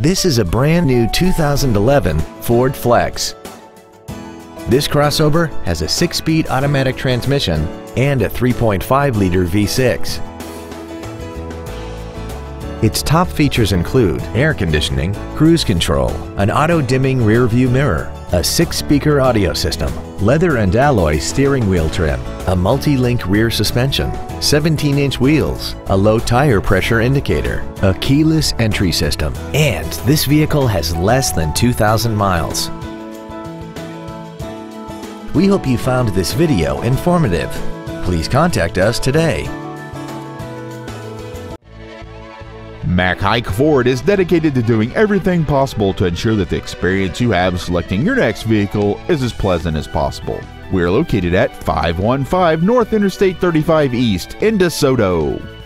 This is a brand new 2011 Ford Flex. This crossover has a 6-speed automatic transmission and a 3.5-liter V6. Its top features include air conditioning, cruise control, an auto-dimming rear-view mirror, a 6-speaker audio system, leather and alloy steering wheel trim, a multi-link rear suspension, 17-inch wheels, a low tire pressure indicator, a keyless entry system, and this vehicle has less than 2,000 miles. We hope you found this video informative. Please contact us today. MacHaik Ford is dedicated to doing everything possible to ensure that the experience you have selecting your next vehicle is as pleasant as possible. We are located at 515 North Interstate 35 East in DeSoto.